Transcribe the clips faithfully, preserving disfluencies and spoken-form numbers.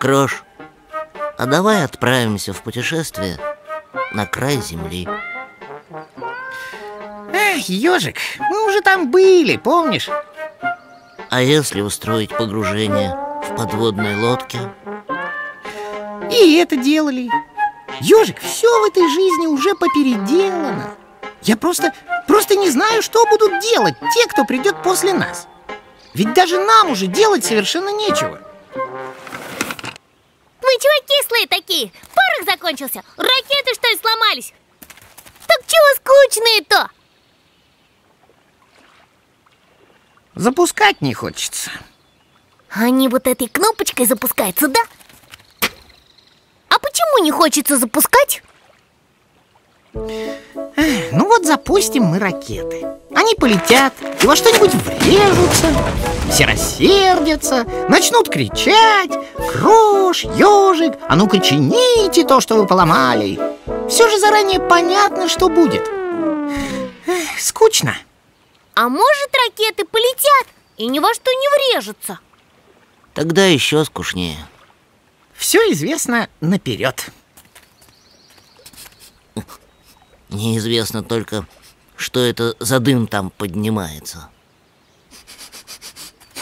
Крош, а давай отправимся в путешествие на край земли. Эх, ежик, мы уже там были, помнишь? А если устроить погружение в подводной лодке? И это делали. Ежик, все в этой жизни уже попеределано. Я просто, просто не знаю, что будут делать те, кто придет после нас. Ведь даже нам уже делать совершенно нечего. Вы чего кислые такие? Порох закончился? Ракеты, что ли, сломались? Так чего скучные-то? Запускать не хочется. Они вот этой кнопочкой запускаются, да? А почему не хочется запускать? Эх, ну вот запустим мы ракеты. Они полетят, и во что-нибудь врежутся, все рассердятся, начнут кричать: Крош, ежик, а ну-ка чините то, что вы поломали. Все же заранее понятно, что будет. Эх, скучно. А может, ракеты полетят и ни во что не врежутся? Тогда еще скучнее. Все известно наперед. Неизвестно только, что это за дым там поднимается.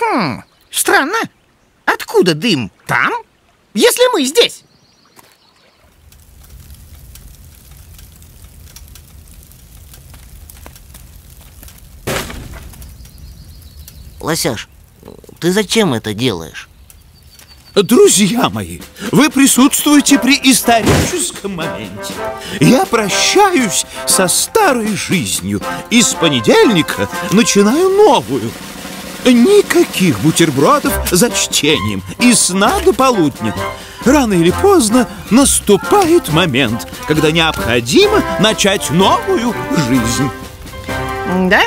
Хм, странно. Откуда дым? Там? Если мы здесь. Лосяш, ты зачем это делаешь? Друзья мои, вы присутствуете при историческом моменте. Я прощаюсь со старой жизнью и с понедельника начинаю новую. Никаких бутербродов за чтением и сна до полудня. Рано или поздно наступает момент, когда необходимо начать новую жизнь. Да?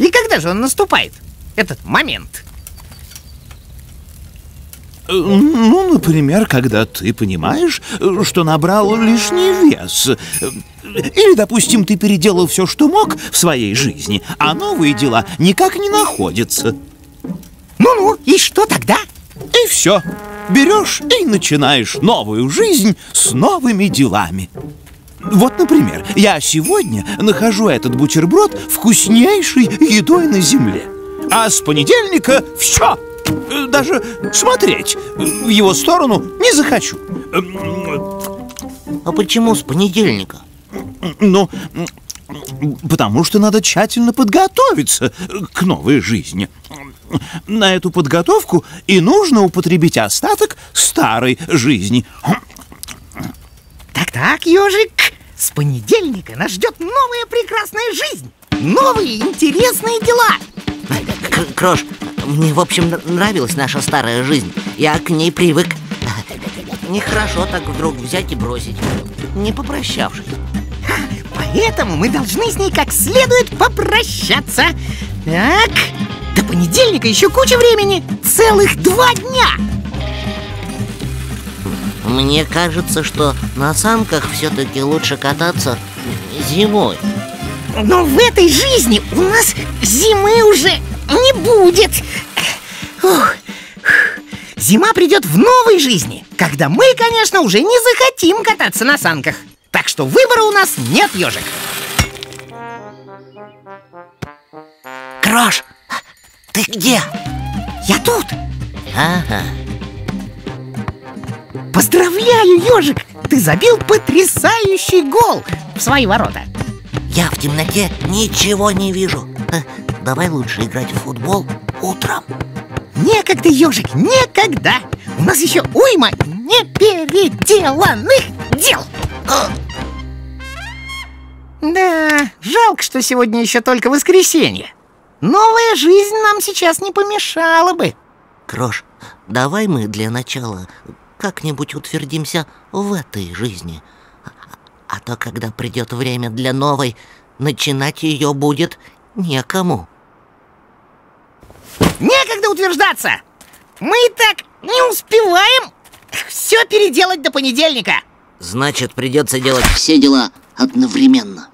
И когда же он наступает, этот момент? Ну, например, когда ты понимаешь, что набрал лишний вес. Или, допустим, ты переделал все, что мог в своей жизни, а новые дела никак не находятся. Ну-ну, и что тогда? И все. Берешь и начинаешь новую жизнь с новыми делами. Вот, например, я сегодня нахожу этот бутерброд вкуснейшей едой на земле. А с понедельника все. Даже смотреть в его сторону не захочу. А почему с понедельника? Ну, потому что надо тщательно подготовиться к новой жизни. На эту подготовку и нужно употребить остаток старой жизни. Так-так, ежик, с понедельника нас ждет новая прекрасная жизнь, новые интересные дела. Крош, мне, в общем, нравилась наша старая жизнь. Я к ней привык. Нехорошо так вдруг взять и бросить, не попрощавшись. Поэтому мы должны с ней как следует попрощаться. Так, до понедельника еще куча времени. Целых два дня. Мне кажется, что на санках все-таки лучше кататься зимой. Но в этой жизни у нас зимы уже не будет. Ух. Зима придет в новой жизни, когда мы, конечно, уже не захотим кататься на санках. Так что выбора у нас нет, ежик. Крош, ты где? Я тут. Ага. Поздравляю, ежик! Ты забил потрясающий гол в свои ворота. Я в темноте ничего не вижу. Давай лучше играть в футбол утром. Некогда, ежик, некогда. У нас еще уйма непеределанных дел. Да, жалко, что сегодня еще только воскресенье. Новая жизнь нам сейчас не помешала бы. Крош, давай мы для начала как-нибудь утвердимся в этой жизни. А то, когда придет время для новой, начинать ее будет некому. Некогда утверждаться! Мы и так не успеваем все переделать до понедельника. Значит, придется делать все дела одновременно.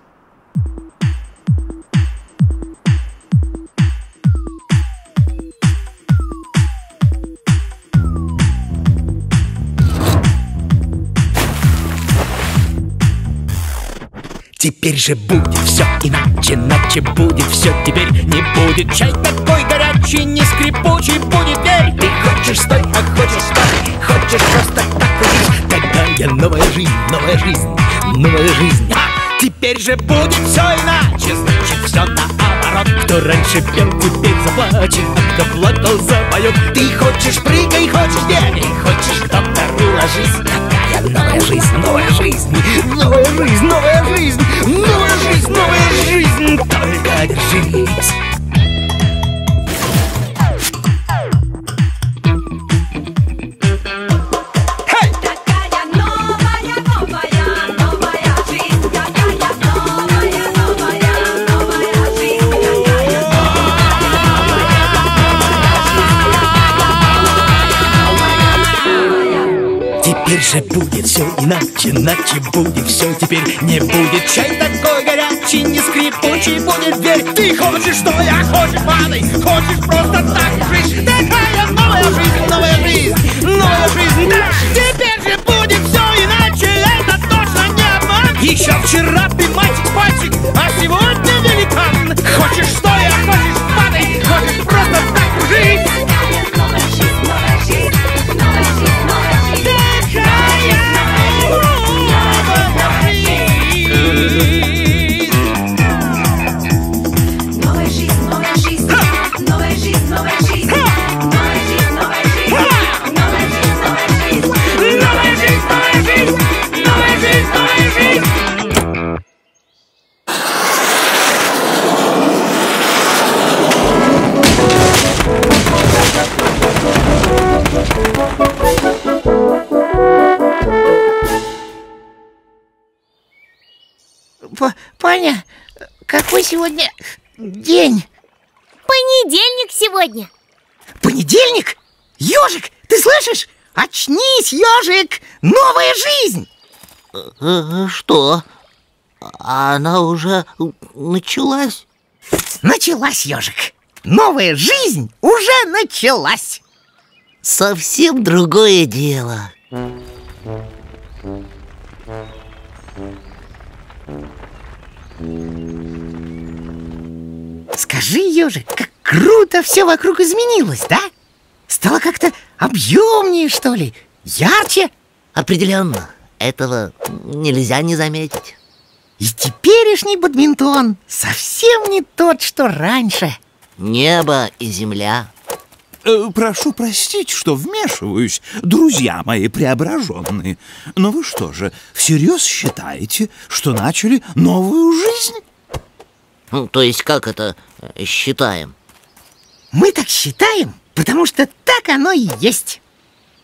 Теперь же будет все иначе, иначе будет все теперь. Не будет чай такой горячий, не скрипучий будет дверь. Ты хочешь стой, а хочешь стой, хочешь просто так убить. Тогда я новая жизнь, новая жизнь, новая жизнь. А теперь же будет все иначе, значит все наоборот. Кто раньше пел, теперь заплачет, а кто плакал, запоет. Ты хочешь прыгай, хочешь бегай, хочешь к доктору ложись. Новая жизнь, новая жизнь, новая жизнь, новая жизнь, новая жизнь, новая жизнь, только держись. Теперь же будет все иначе, иначе будет все теперь. Не будет чай такой горячий, не скрипучий будет дверь. Ты хочешь что, я хочешь ванной, хочешь просто так жить. Такая новая жизнь, новая жизнь, новая жизнь, да. Теперь же будет все иначе, это точно не обман. Еще вчера ты мальчик-пальчик, а сегодня великан. Хочешь что, я хочешь ванной, хочешь просто так жить. Паня, какой сегодня день? Понедельник сегодня. Понедельник? Ежик, ты слышишь? Очнись, ежик! Новая жизнь! Что? Она уже началась? Началась, ежик. Новая жизнь уже началась. Совсем другое дело. Скажи, ежик, как круто все вокруг изменилось, да? Стало как-то объемнее, что ли, ярче? Определенно, этого нельзя не заметить. И теперешний бадминтон совсем не тот, что раньше. Небо и земля. Прошу простить, что вмешиваюсь, друзья мои преображенные. Но вы что же, всерьез считаете, что начали новую жизнь? Ну, то есть как это считаем? Мы так считаем, потому что так оно и есть.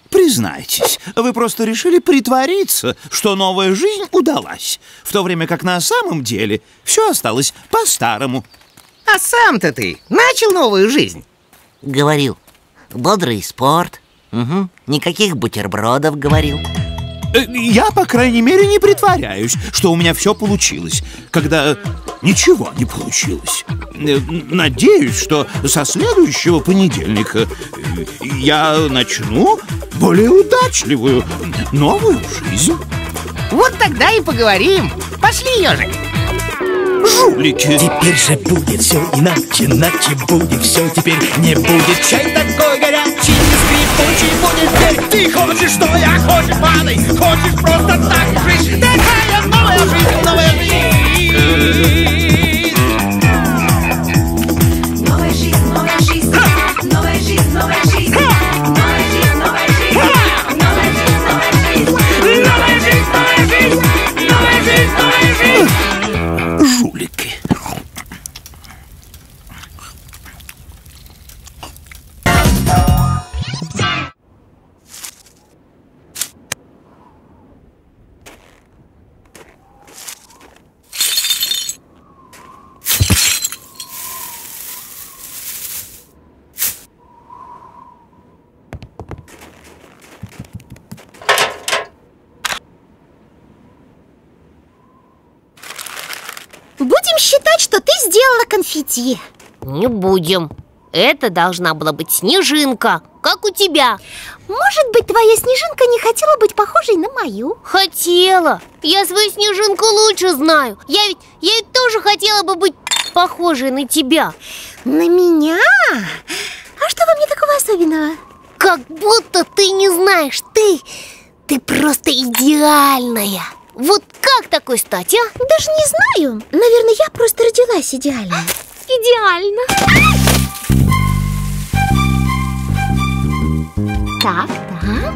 Признайтесь, вы просто решили притвориться, что новая жизнь удалась, в то время как на самом деле все осталось по-старому. А сам-то ты начал новую жизнь? Говорил. Бодрый спорт. Угу. Никаких бутербродов, говорил. Я, по крайней мере, не притворяюсь, что у меня все получилось, когда ничего не получилось. Надеюсь, что со следующего понедельника я начну более удачливую новую жизнь. Вот тогда и поговорим. Пошли, ежик. Жулики. Теперь же будет все иначе, иначе будет все теперь. Не будет чай такой горячий, скрипучий будет дверь. Ты хочешь что, я хочешь ванной, хочешь просто так жить. Такая новая жизнь, новая жизнь. Новая жизнь, новая жизнь, новая жизнь, новая жизнь. Новая жизнь, новая жизнь, новая жизнь, новая жизнь, новая жизнь, новая жизнь, новая жизнь. будем считать, что ты сделала конфетти. Не будем. Это должна была быть снежинка, как у тебя. Может быть, твоя снежинка не хотела быть похожей на мою? Хотела. Я свою снежинку лучше знаю. Я ведь, я ведь тоже хотела бы быть похожей на тебя. На меня? А что во мне такого особенного? Как будто ты не знаешь. Ты, ты просто идеальная. Вот как такой стать, а? Даже не знаю. Наверное, я просто родилась идеальной. Идеально. Так, так,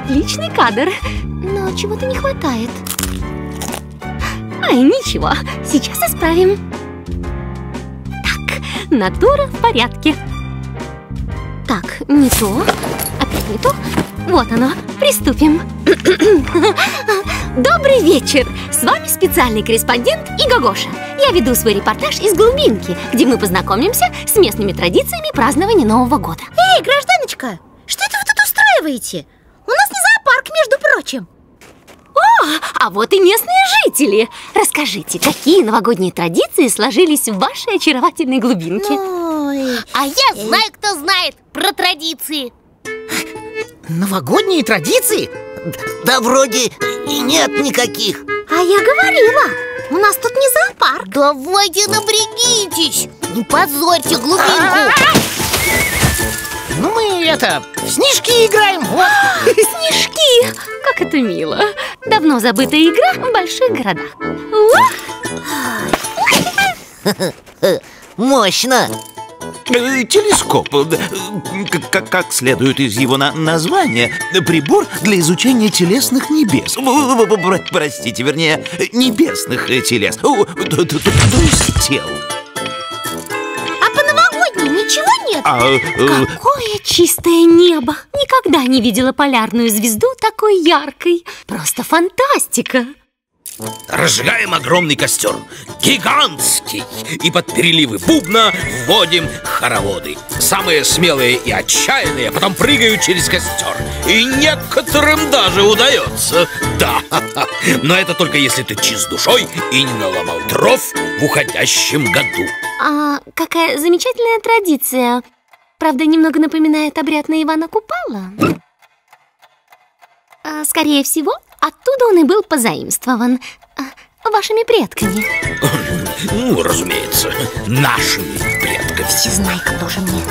отличный кадр. Но чего-то не хватает. Ай, ничего, сейчас исправим. Так, натура в порядке. Так, не то, опять не то. Вот оно, приступим. Добрый вечер! С вами специальный корреспондент Игогоша. Я веду свой репортаж из глубинки, где мы познакомимся с местными традициями празднования Нового года. Эй, гражданочка! Что это вы тут устраиваете? У нас не зоопарк, между прочим. О, а вот и местные жители. Расскажите, какие новогодние традиции сложились в вашей очаровательной глубинке? Ну... А я знаю, кто знает про традиции. Новогодние традиции? Да вроде и нет никаких. А я говорила, у нас тут не зоопарк. Давайте напрягитесь, не позорьте глубинку. Ну мы это, в снежки играем, вот. Снежки, как это мило. Давно забытая игра в больших городах. Мощно. Телескоп, как следует из его названия, прибор для изучения телесных небес. Простите, вернее, небесных телес, то есть тел. Ничего нет? А, э... Какое чистое небо! Никогда не видела полярную звезду такой яркой. Просто фантастика! Разжигаем огромный костер, гигантский, и под переливы бубна вводим хороводы. Самые смелые и отчаянные потом прыгают через костер. И некоторым даже удается. Да, но это только если ты чист душой и не наломал дров в уходящем году. А какая замечательная традиция. Правда, немного напоминает обряд на Ивана Купала. а, Скорее всего, оттуда он и был позаимствован вашими предками. Ну, разумеется, нашими предками. Всезнайка тоже мне.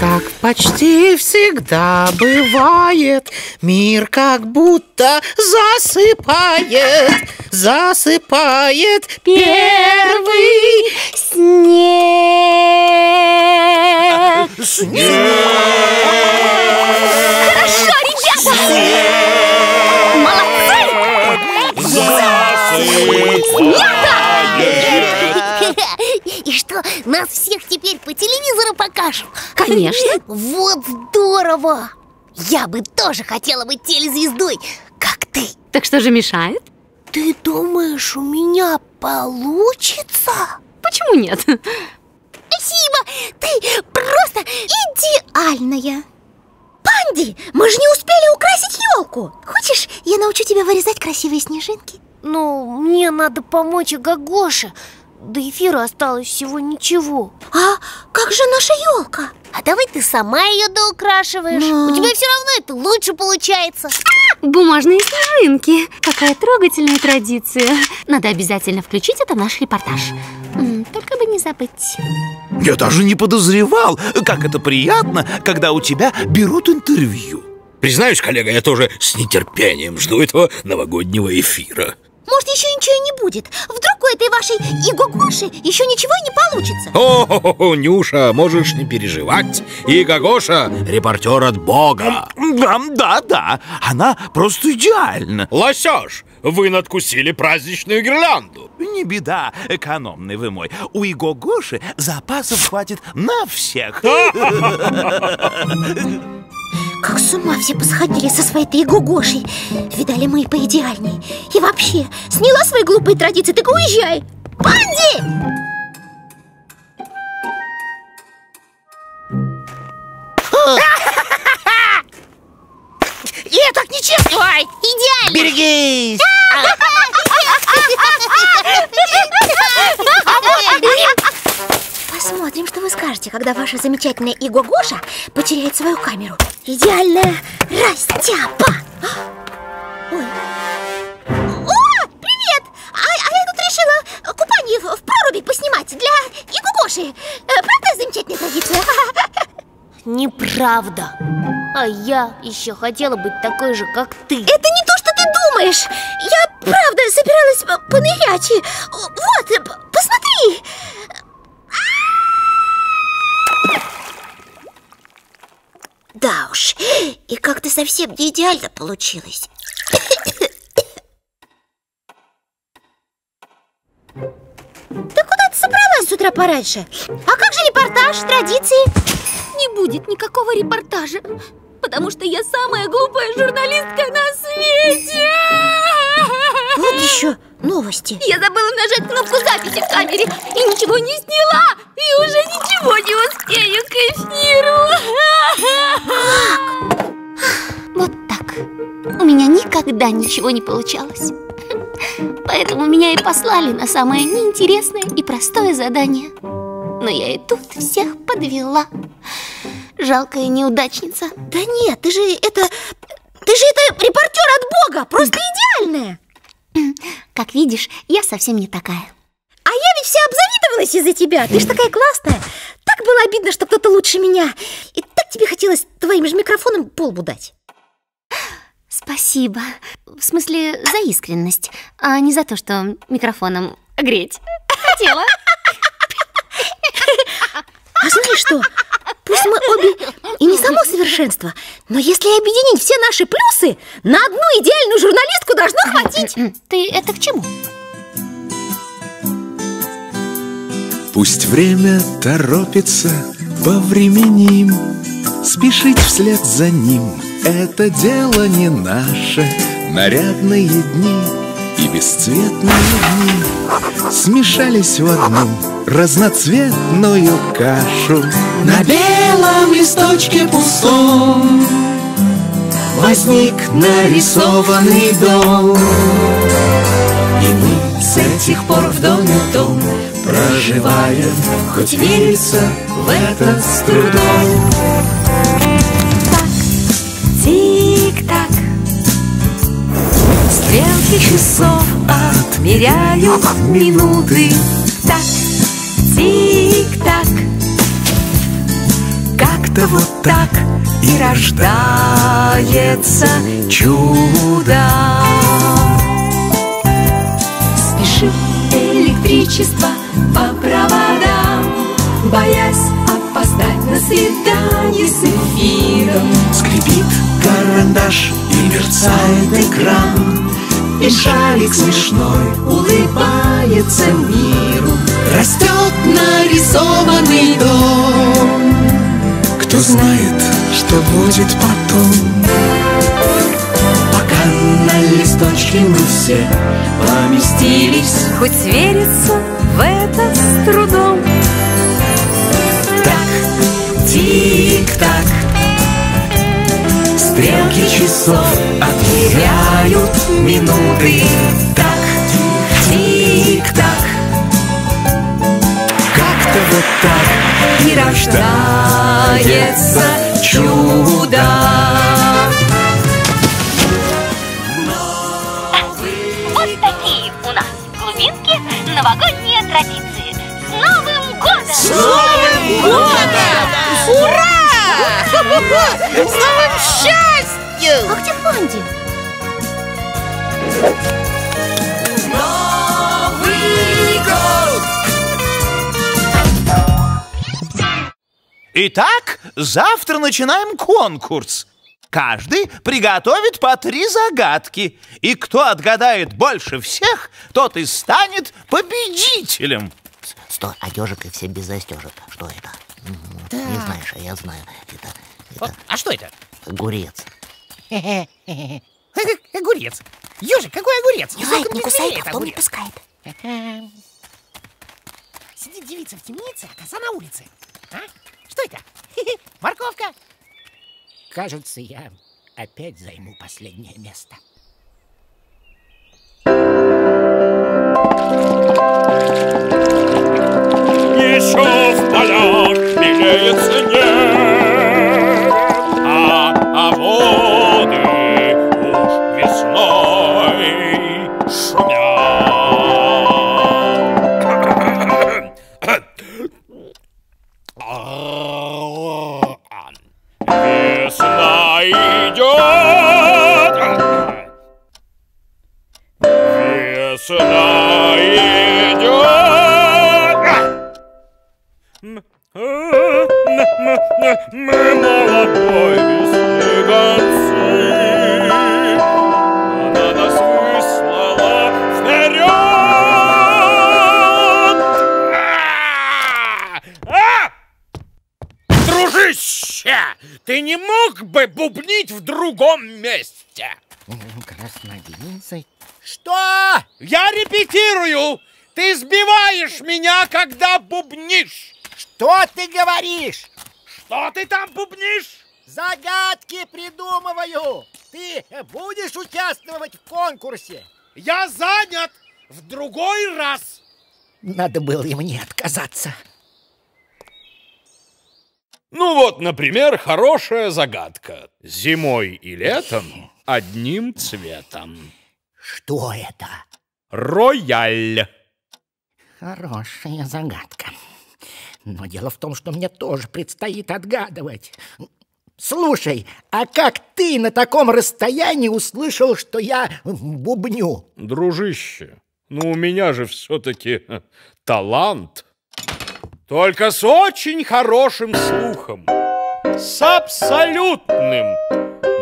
Так почти всегда бывает, мир как будто засыпает, засыпает первый снег. Снег! Хорошо, ребята! Снег! Молодцы! Засыпает! И что, нас всех теперь по телевизору покажут? Конечно. Вот здорово! Я бы тоже хотела быть телезвездой, как ты. Так что же мешает? Ты думаешь, у меня получится? Почему нет? Спасибо! Ты просто идеальная! Панди, мы же не успели украсить елку! Хочешь, я научу тебя вырезать красивые снежинки? Ну, мне надо помочь Игогоше. До эфира осталось всего ничего. А как же наша елка? А давай ты сама ее доукрашиваешь. Но... У тебя все равно это лучше получается. А! Бумажные снежинки. Какая трогательная традиция. Надо обязательно включить это в наш репортаж. Только бы не забыть. Я даже не подозревал, как это приятно, когда у тебя берут интервью. Признаюсь, коллега, я тоже с нетерпением жду этого новогоднего эфира. Может, еще ничего и не будет. Вдруг у этой вашей Игогоши еще ничего и не получится. О-хо-хо, Нюша, можешь не переживать. Игогоша – репортер от Бога. Да-да, она просто идеальна. Лосяш, вы надкусили праздничную гирлянду. Не беда, экономный вы мой. У Игогоши запасов хватит на всех. Как с ума все посходили со своей-то Игогошей. Видали мы и поидеальней. И вообще, сняла свои глупые традиции, так уезжай. Панди! Я так нечестно! Идеально! Берегись! Посмотрим, что вы скажете, когда ваша замечательная Игогоша потеряет свою камеру. Идеальная растяпа! Ой. О, привет! А, а я тут решила купание в проруби поснимать для Игогоши. Правда, замечательная традиция? Неправда. А я еще хотела быть такой же, как ты. Это не то, что ты думаешь. Я правда собиралась понырять. Вот, посмотри. Да уж, и как-то совсем не идеально получилось. Да куда ты собралась с утра пораньше? А как же репортаж, традиции? Не будет никакого репортажа, потому что я самая глупая журналистка на свете! Вот еще новости. Я забыла нажать кнопку записи в камере и ничего не сняла! И уже ничего не успею к эфиру! Как? Вот так. У меня никогда ничего не получалось. Поэтому меня и послали на самое неинтересное и простое задание. Но я и тут всех подвела. Жалкая неудачница. Да нет, ты же это... Ты же это репортер от Бога! Просто идеальная! Как видишь, я совсем не такая. А я ведь вся обзавидовалась из-за тебя. Ты ж такая классная. Так было обидно, что кто-то лучше меня. И так тебе хотелось твоим же микрофоном полбу дать. Спасибо. В смысле, за искренность. А не за то, что микрофоном греть хотела. А знаешь что? Пусть мы обе и не само совершенство, но если объединить все наши плюсы, на одну идеальную журналистку должно хватить. Ты это к чему? Пусть время торопится, повременим. Спешить вслед за ним — это дело не наше. Нарядные дни и бесцветные дни смешались в одну разноцветную кашу. На белом листочке пустом возник нарисованный дом, и мы с этих пор в доме дом проживаем, хоть верится в это с трудом. Так, тик-так, стрелки часов отмеряют минуты. Так, тик-так, как-то вот так и рождается чудо. Спешит электричество по проводам, боясь опоздать на свидание с эфиром. Скрипит карандаш и мерцает экран, и шарик смешной улыбается миру. Растет нарисованный дом, кто знает, что будет потом. Пока на листочке мы все поместились, хоть верится в это с трудом. Так, тик-так, стрелки часов отмеряют минуты. Так, тик-так, как-то вот так и рождается чудо. Вот такие у нас в глубинке новогодние традиции. С Новым годом! С Новым годом! Ура! С новым счастьем! Ах ты, Фонди! Новый год! Итак, завтра начинаем конкурс. Каждый приготовит по три загадки. И кто отгадает больше всех, тот и станет победителем. Стой, а ежик и все без застежек. Что это? Да. Не знаешь, а я знаю. Это, это... О, а что это? Огурец. Огурец. Ежик, какой огурец? Кусает, не кусает, а потом не пускает. Сидит девица в темнице, а коса на улице. А? Что это? Морковка. Кажется, я опять займу последнее место. мы молодой весны гонцы. Она нас выслала вперед! Дружище, ты не мог бы бубнить в другом месте? Краснолицей. Что? Я репетирую! Ты сбиваешь меня, когда бубнишь! Что ты говоришь? Что ты там бубнишь? Загадки придумываю! Ты будешь участвовать в конкурсе? Я занят! В другой раз! Надо было и мне отказаться. Ну вот, например, хорошая загадка. Зимой и летом одним цветом. Что это? Рояль. Хорошая загадка. Но дело в том, что мне тоже предстоит отгадывать. Слушай, а как ты на таком расстоянии услышал, что я бубню? Дружище, ну у меня же все-таки талант. Только с очень хорошим слухом. С абсолютным.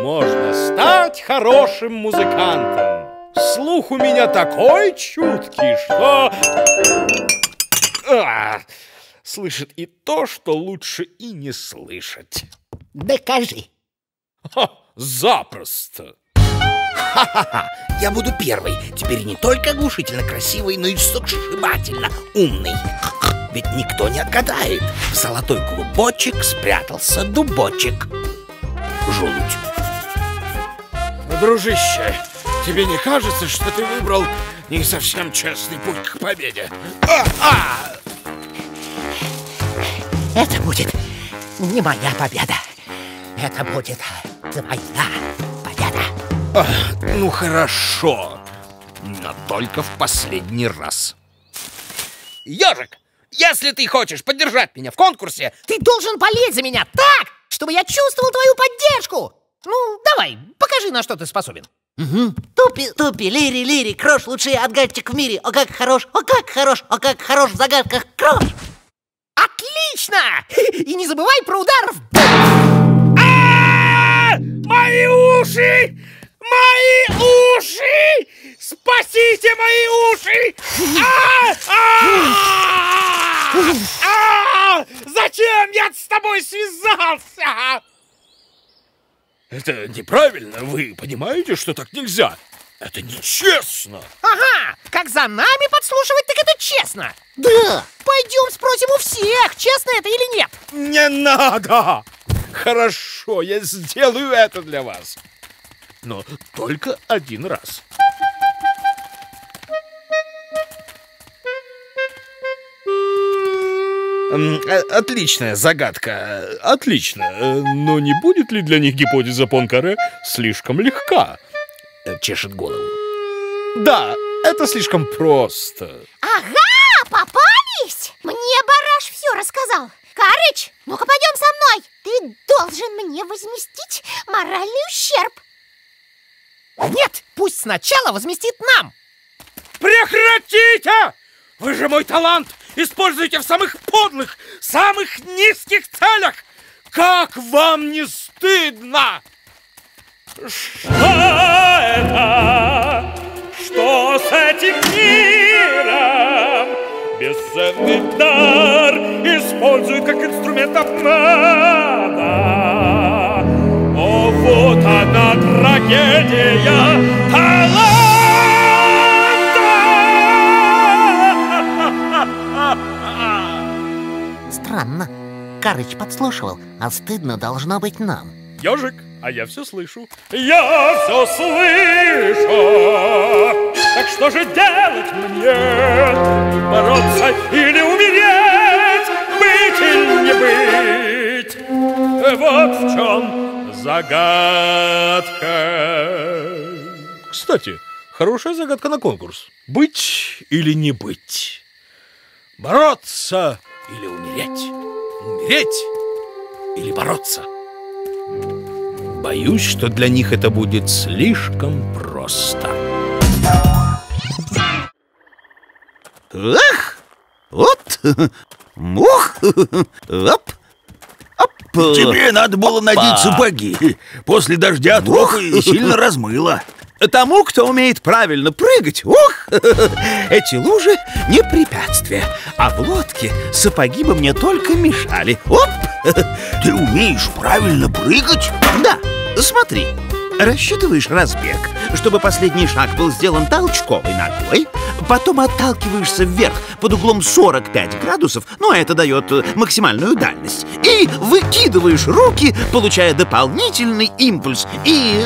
Можно стать хорошим музыкантом. Слух у меня такой чуткий, что... А, слышит и то, что лучше и не слышать. Докажи. Ха, запросто. Ха-ха-ха, я буду первый. Теперь не только оглушительно красивый, но и сногсшибательно умный. Ведь никто не отгадает. В золотой клубочек спрятался дубочек. Желудь. Дружище, тебе не кажется, что ты выбрал не совсем честный путь к победе? А -а! Это будет не моя победа. Это будет твоя победа. А, ну хорошо, но только в последний раз. Ежик, если ты хочешь поддержать меня в конкурсе, ты должен болеть за меня так, чтобы я чувствовал твою поддержку. Ну, давай, покажи, на что ты способен. Угу. Тупи, тупи, лири, лири, Крош, лучший отгадчик в мире. О, как хорош, о, как хорош, о, как хорош в загадках Крош. Отлично! И не забывай про ударов. Мои уши! Мои уши! Спасите мои уши! Зачем я с тобой связался? Это неправильно, вы понимаете, что так нельзя? Это нечестно! Ага! Как за нами подслушивать, так это честно! Да! Пойдем спросим у всех, честно это или нет! Не надо! Хорошо, я сделаю это для вас. Но только один раз. Отличная загадка, отлично. Но не будет ли для них гипотеза Понкаре слишком легка? Чешет голову. Да, это слишком просто. Ага, попались! Мне Бараш все рассказал. Карыч, ну-ка пойдем со мной. Ты должен мне возместить моральный ущерб. Нет, пусть сначала возместит нам. Прекратите! Вы же мой талант используйте в самых подлых, самых низких целях. Как вам не стыдно? Что это? Что с этим миром? Бесценный дар используют как инструмент обмана. О, вот она трагедия таланта! Странно. Карыч подслушивал, а стыдно должно быть нам. Ежик, а я все слышу. Я все слышу. Так что же делать мне? Бороться или умереть? Быть или не быть? Вот в чем загадка. Кстати, хорошая загадка на конкурс. Быть или не быть? Бороться или умереть? Умереть или бороться? Боюсь, что для них это будет слишком просто. Эх! Вот! Мух! Оп! Оп! Тебе надо было надеть сапоги. После дождя трохи сильно размыло. Тому, кто умеет правильно прыгать, ух, эти лужи не препятствие. А в лодке сапоги бы мне только мешали. Оп! Ты умеешь правильно прыгать? Да, смотри. Рассчитываешь разбег, чтобы последний шаг был сделан толчковой ногой. Потом отталкиваешься вверх под углом сорок пять градусов, ну, это дает максимальную дальность. И выкидываешь руки, получая дополнительный импульс. И...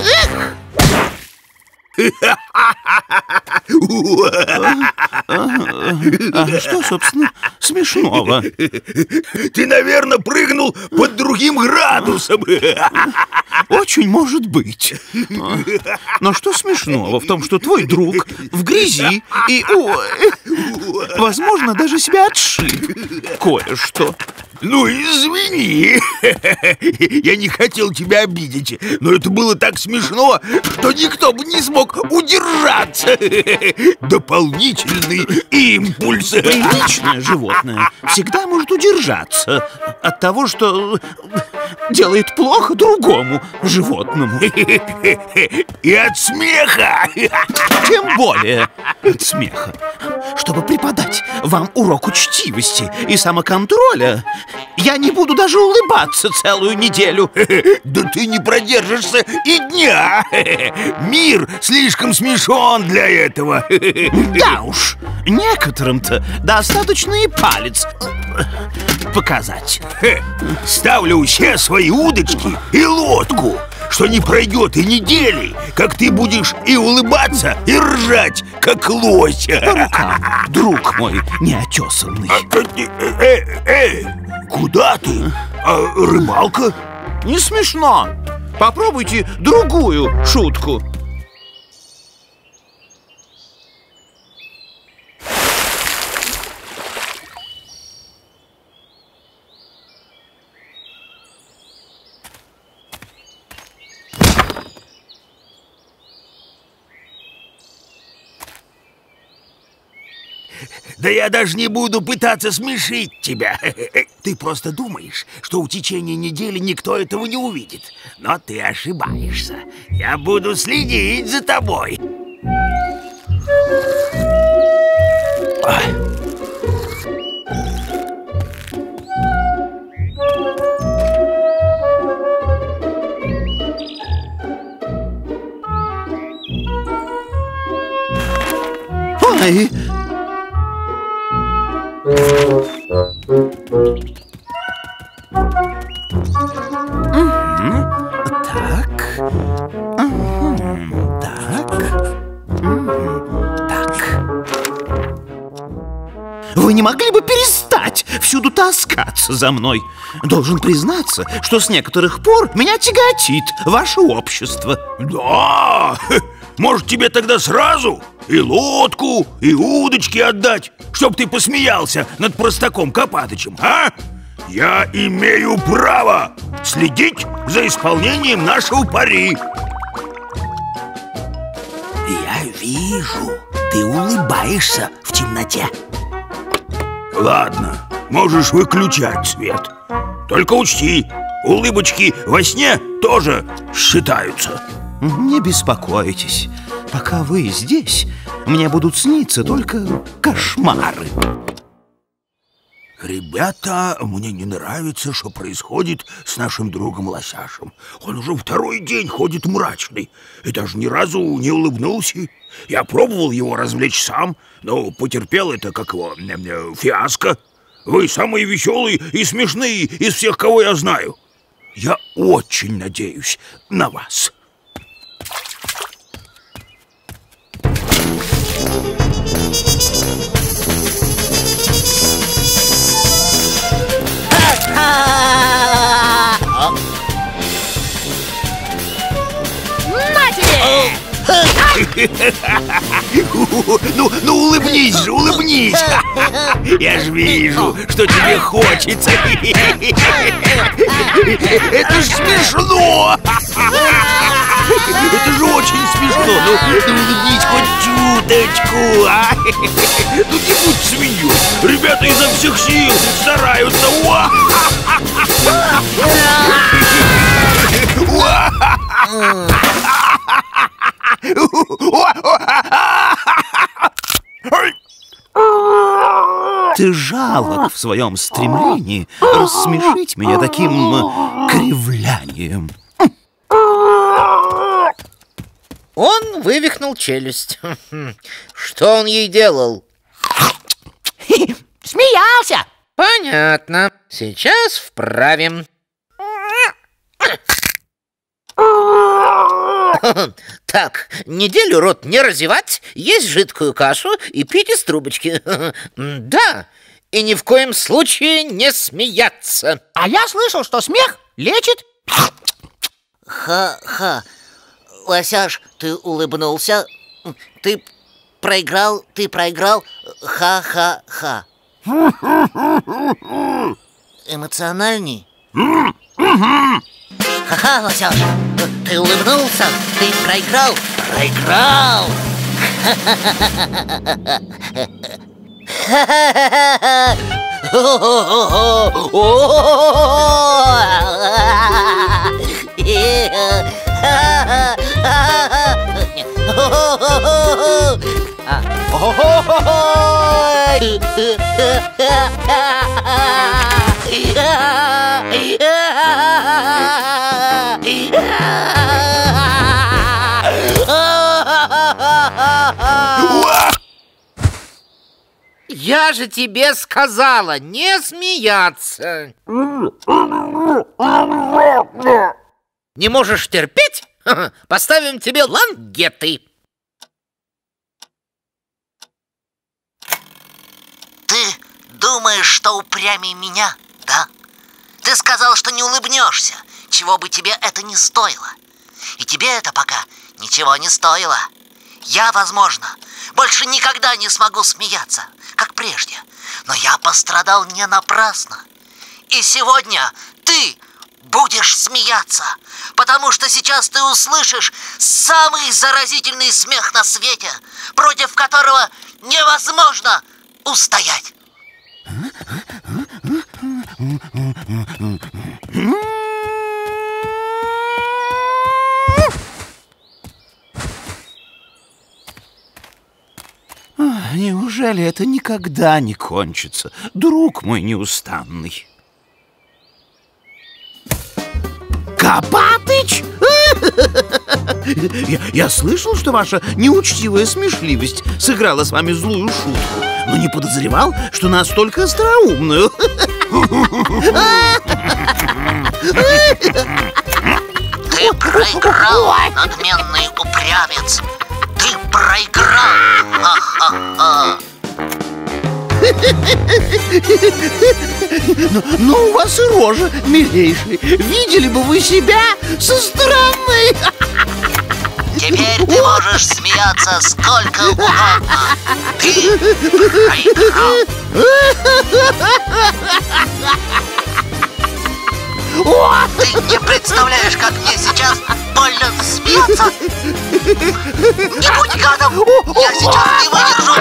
А что, собственно, смешного? Ты, наверное, прыгнул под другим градусом. Очень может быть. Но что смешного в том, что твой друг в грязи и, возможно, даже себя отшиб кое-что. Ну, извини, я не хотел тебя обидеть, но это было так смешно, что никто бы не смог удержаться. Дополнительный импульс. Приличное животное всегда может удержаться от того, что делает плохо другому животному. И от смеха. Тем более от смеха. Чтобы преподать вам урок учтивости и самоконтроля, я не буду даже улыбаться целую неделю. Да ты не продержишься и дня. Мир слишком смешон для этого. Да уж, некоторым-то достаточно и палец показать. Ставлю все свои удочки и лодку, что не пройдет и недели, как ты будешь и улыбаться, и ржать, как лось. По рукам, друг мой неотесанный. Эй, эй, куда ты? А рыбалка? Не смешно. Попробуйте другую шутку. Да я даже не буду пытаться смешить тебя. Ты просто думаешь, что в течение недели никто этого не увидит. Но ты ошибаешься. Я буду следить за тобой. Ой! Не могли бы перестать всюду таскаться за мной? Должен признаться, что с некоторых пор меня тяготит ваше общество. Да, может, тебе тогда сразу и лодку, и удочки отдать, чтоб ты посмеялся над простаком Копатычем, а? Я имею право следить за исполнением нашего пари. Я вижу, ты улыбаешься в темноте. Ладно, можешь выключать свет. Только учти, улыбочки во сне тоже считаются. Не беспокойтесь, пока вы здесь, мне будут сниться только кошмары. Ребята, мне не нравится, что происходит с нашим другом Лосяшем. Он уже второй день ходит мрачный и даже ни разу не улыбнулся. Я пробовал его развлечь сам, но потерпел это, как его, фиаско. Вы самые веселые и смешные из всех, кого я знаю. Я очень надеюсь на вас. Ну, ну улыбнись же, улыбнись. Я же вижу, что тебе хочется. Это ж смешно. Это же очень смешно. Ну, улыбнись хоть чуточку, а? Ну, не будь свинью. Ребята изо всех сил стараются. Ты жалок в своем стремлении рассмешить меня таким кривлянием. Он вывихнул челюсть. Что он ей делал? Смеялся. Понятно. Сейчас вправим. Так, неделю рот не разевать, есть жидкую кашу и пить из трубочки. Да, и ни в коем случае не смеяться. А я слышал, что смех лечит. Ха-ха. Лосяш, ты улыбнулся. Ты проиграл, ты проиграл. Ха-ха-ха. Эмоциональней. Ха-ха, Лосяш, ты улыбнулся, ты проиграл, проиграл. Я же тебе сказала не смеяться. Не можешь терпеть? Поставим тебе лангеты. Ты думаешь, что упрямее меня, да? Ты сказал, что не улыбнешься, чего бы тебе это ни стоило. И тебе это пока ничего не стоило. Я, возможно, больше никогда не смогу смеяться, как прежде. Но я пострадал не напрасно. И сегодня ты будешь смеяться, потому что сейчас ты услышишь самый заразительный смех на свете, против которого невозможно устоять. Неужели это никогда не кончится, друг мой неустанный? Копатыч? я, я слышал, что ваша неучтивая смешливость сыграла с вами злую шутку, но не подозревал, что настолько остроумную. Ты проиграл, надменный упрямец. Ты проиграл. Ха-ха-ха. Но, но у вас и рожа, милейший. Видели бы вы себя со стороны. Теперь ты можешь смеяться сколько угодно. Ты проиграл. Ты не представляешь, как мне сейчас больно смеяться. Не будь гадом, я сейчас не выдержу.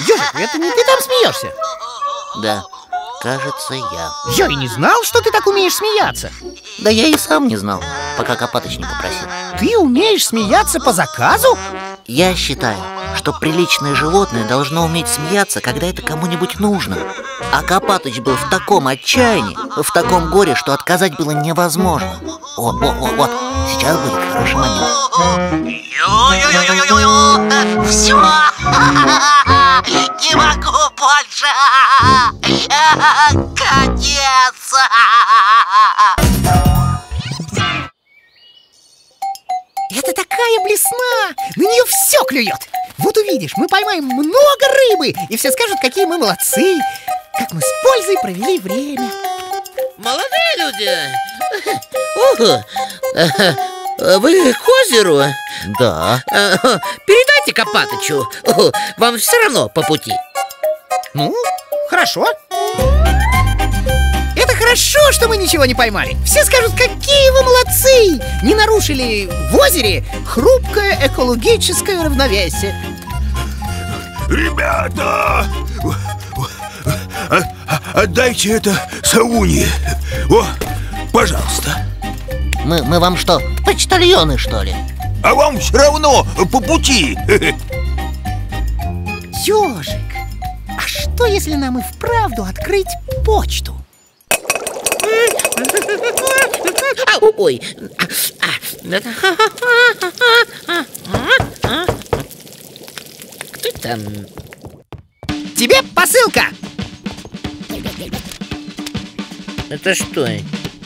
Ежик, это не ты там смеешься? Да, кажется, я. Я и не знал, что ты так умеешь смеяться. Да я и сам не знал, пока Копатыч не попросил. Ты умеешь смеяться по заказу? Я считаю, что приличное животное должно уметь смеяться, когда это кому-нибудь нужно. А Копатыч был в таком отчаянии, в таком горе, что отказать было невозможно. О, о, о, вот, сейчас будет хороший момент. Ё-ё-ё-ё-ё-ё! Всё! Не могу больше! Конец! Это такая блесна! На нее все клюет! Вот увидишь, мы поймаем много рыбы, и все скажут, какие мы молодцы! Как мы с пользой провели время! Молодые люди! Вы к озеру? Да. Передайте Копатычу. Вам все равно по пути. Ну, хорошо. Это хорошо, что мы ничего не поймали. Все скажут, какие вы молодцы! Не нарушили в озере хрупкое экологическое равновесие. Ребята! Отдайте это Сауне. О, пожалуйста. Мы, мы вам что, почтальоны, что ли? А вам все равно по пути. Ежик, а что, если нам и вправду открыть почту? Ой. Кто там? Тебе посылка. Это что?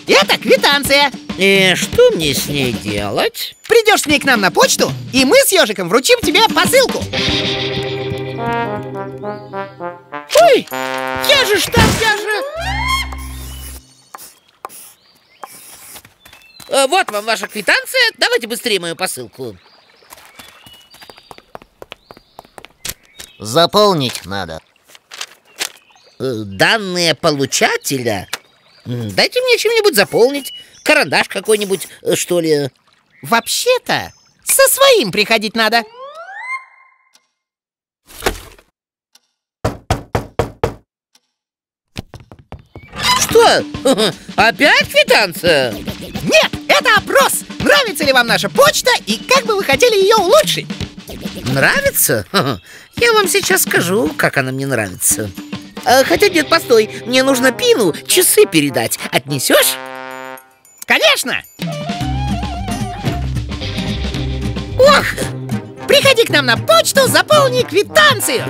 Это квитанция. И что мне с ней делать? Придешь с ней к нам на почту, и мы с Ежиком вручим тебе посылку. Ой, я же что, я же... Вот вам ваша квитанция, давайте быстрее мою посылку. Заполнить надо. Данные получателя? Дайте мне чем-нибудь заполнить. Карандаш какой-нибудь, что ли. Вообще-то со своим приходить надо. Что? Опять квитанция? Нет, это опрос. Нравится ли вам наша почта и как бы вы хотели ее улучшить? Нравится? Я вам сейчас скажу, как она мне нравится. Хотя нет, постой, мне нужно Пину часы передать. Отнесешь? Конечно! Ох! Приходи к нам на почту, заполни квитанцию!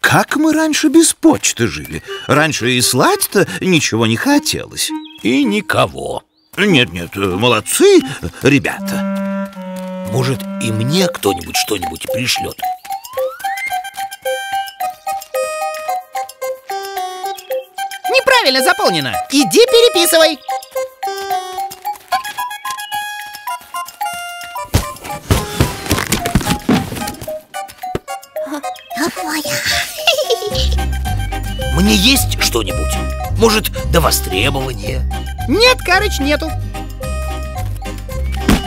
Как мы раньше без почты жили? Раньше и слать-то ничего не хотелось. И никого. Нет-нет, молодцы, ребята. Может, и мне кто-нибудь что-нибудь пришлет? Неправильно заполнено. Иди переписывай. Мне есть что-нибудь? Может, до востребования? Нет, Карыч, нету.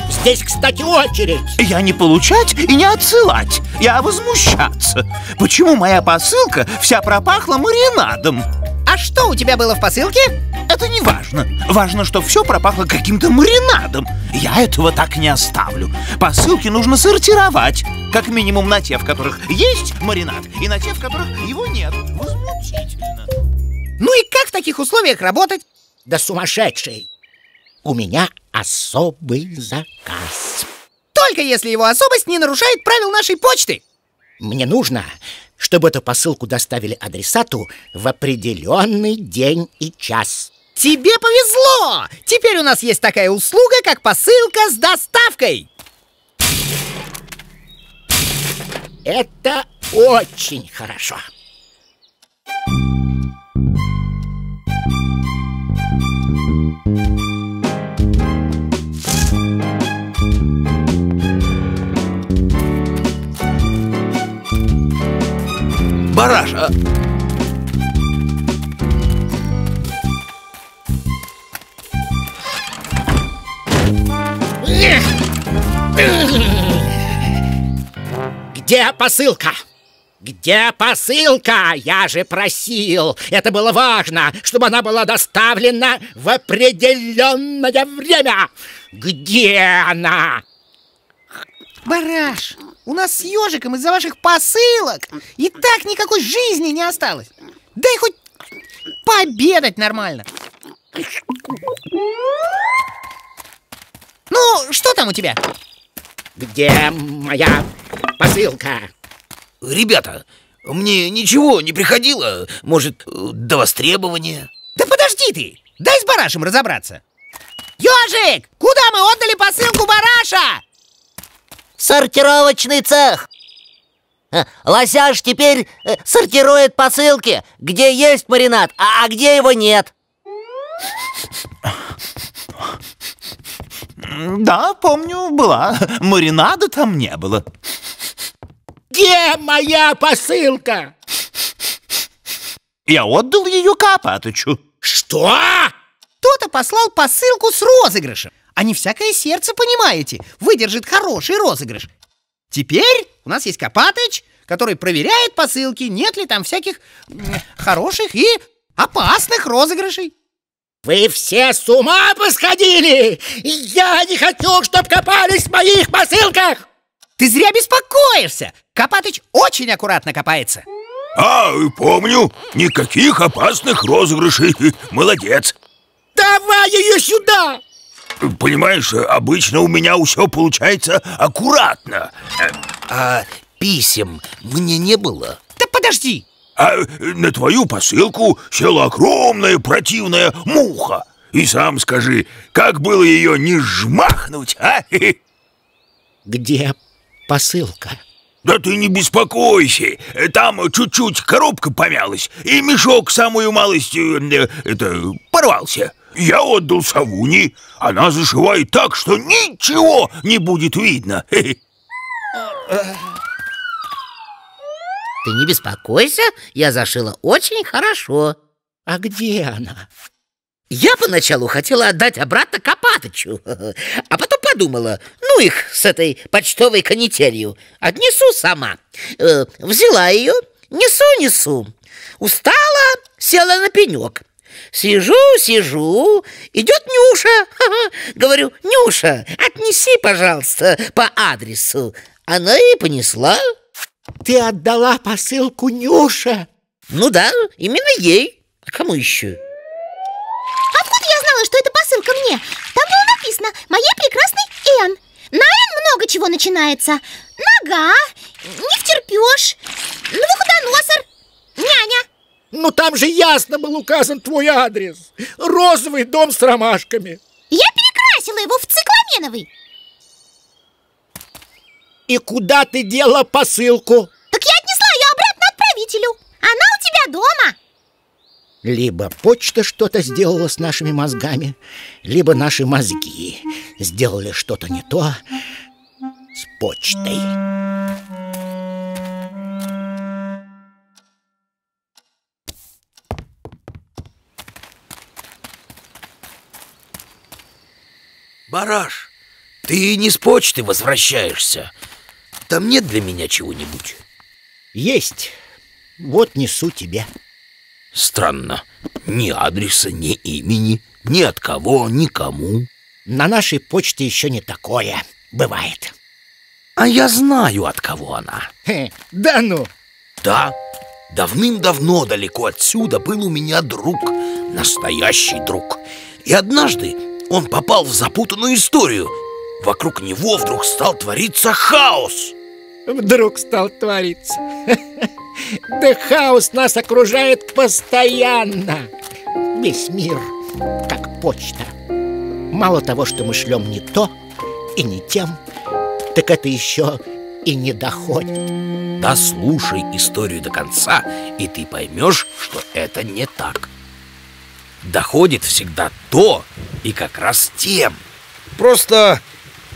Здесь, кстати, очередь. Я не получать и не отсылать. Я возмущаться. Почему моя посылка вся пропахла маринадом? А что у тебя было в посылке? Это не важно. Важно, что все пропахло каким-то маринадом. Я этого так не оставлю. Посылки нужно сортировать. Как минимум на те, в которых есть маринад, и на те, в которых его нет. Возмутительно. Ну и как в таких условиях работать? Да сумасшедший. У меня особый заказ. Только если его особость не нарушает правил нашей почты. Мне нужно, чтобы эту посылку доставили адресату в определенный день и час. Тебе повезло! Теперь у нас есть такая услуга, как посылка с доставкой. Это очень хорошо. Бараш, а... Где посылка? Где посылка? Я же просил. Это было важно, чтобы она была доставлена в определенное время. Где она? Бараш, у нас с Ежиком из-за ваших посылок и так никакой жизни не осталось. Дай хоть пообедать нормально. Ну, что там у тебя? Где моя посылка? Ребята, мне ничего не приходило. Может, до востребования? Да подожди ты, дай с Барашем разобраться. Ежик, куда мы отдали посылку Бараша? Сортировочный цех. Лосяш теперь сортирует посылки, где есть маринад, а где его нет. Да, помню, была. Маринада там не было. Где моя посылка? Я отдал ее Копатычу. Что? Кто-то послал посылку с розыгрышем. А не всякое сердце, понимаете, выдержит хороший розыгрыш. Теперь у нас есть Копатыч, который проверяет посылки, нет ли там всяких хороших и опасных розыгрышей. Вы все с ума посходили! Я не хочу, чтобы копались в моих посылках! Ты зря беспокоишься! Копатыч очень аккуратно копается. А, помню, никаких опасных розыгрышей. Молодец. Давай ее сюда! Понимаешь, обычно у меня все получается аккуратно. А писем мне не было. Да подожди! А на твою посылку села огромная противная муха. И сам скажи, как было ее не жмахнуть, а? Где посылка? Да ты не беспокойся. Там чуть-чуть коробка помялась, и мешок самую малость это, порвался. Я отдал Савуне. Она зашивает так, что ничего не будет видно. Ты не беспокойся, я зашила очень хорошо. А где она? Я поначалу хотела отдать обратно Копатычу, а потом подумала, ну их с этой почтовой канителью, отнесу сама. Э, взяла ее, несу-несу. Устала, села на пенек. Сижу, сижу, идет Нюша. Говорю, Нюша, отнеси, пожалуйста, по адресу. Она и понесла. Ты отдала посылку Нюше? Ну да, именно ей. А кому еще? Откуда я знала, что это посылка мне? Там было написано «Моей прекрасной Н». На «Н» много чего начинается. Нога, не втерпешь, навуходоносор, няня. Ну там же ясно был указан твой адрес. Розовый дом с ромашками. Я перекрасила его в цикламеновый. И куда ты дела посылку? Так я отнесла ее обратно отправителю. Она у тебя дома. Либо почта что-то сделала с нашими мозгами, либо наши мозги сделали что-то не то с почтой. Бараш, ты не с почты возвращаешься. Там нет для меня чего-нибудь? Есть. Вот несу тебе. Странно. Ни адреса, ни имени, ни от кого, никому. На нашей почте еще не такое бывает. А я знаю, от кого она. Хе, да ну? Да. Давным-давно далеко отсюда был у меня друг. Настоящий друг. И однажды он попал в запутанную историю. Вокруг него вдруг стал твориться хаос. Вдруг стал твориться. Да хаос нас окружает постоянно. Весь мир как почта. Мало того, что мы шлем не то и не тем, так это еще и не доходит. Да слушай историю до конца, и ты поймешь, что это не так. Доходит всегда то и как раз тем. Просто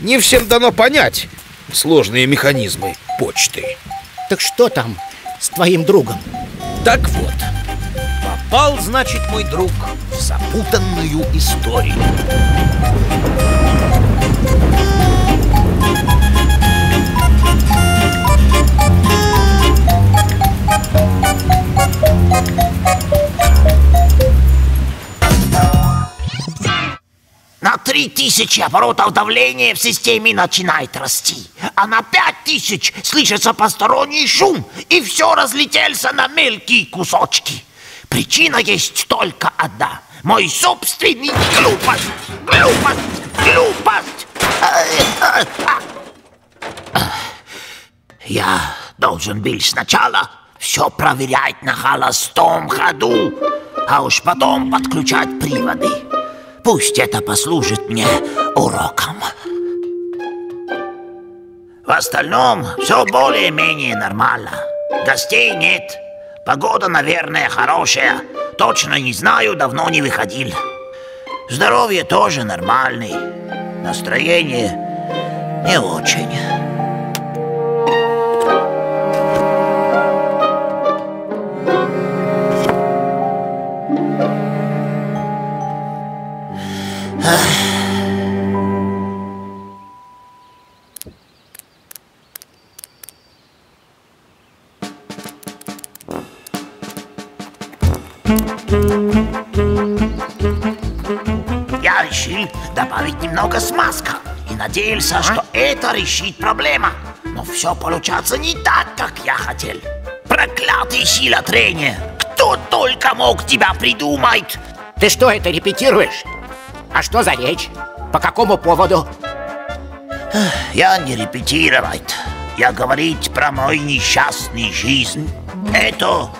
не всем дано понять сложные механизмы почты. Так что там с твоим другом? Так вот, попал, значит, мой друг в запутанную историю. На три тысячи оборотов давления в системе начинает расти, а на пять тысяч слышится посторонний шум, и все разлетелся на мелкие кусочки. Причина есть только одна. Мой собственный глупость! Глупость! Глупость! Я должен был сначала все проверять на холостом ходу, а уж потом подключать приводы. Пусть это послужит мне уроком. В остальном все более-менее нормально. Гостей нет. Погода, наверное, хорошая. Точно не знаю, давно не выходил. Здоровье тоже нормальный. Настроение не очень. Я решил добавить немного смазка и надеялся, а? что это решит проблема. Но все получается не так, как я хотел. Проклятый сила трения! Кто только мог тебя придумать! Ты что, это репетируешь? А что за речь? По какому поводу? Я не репетировать. Я говорить про мой несчастный жизнь. Это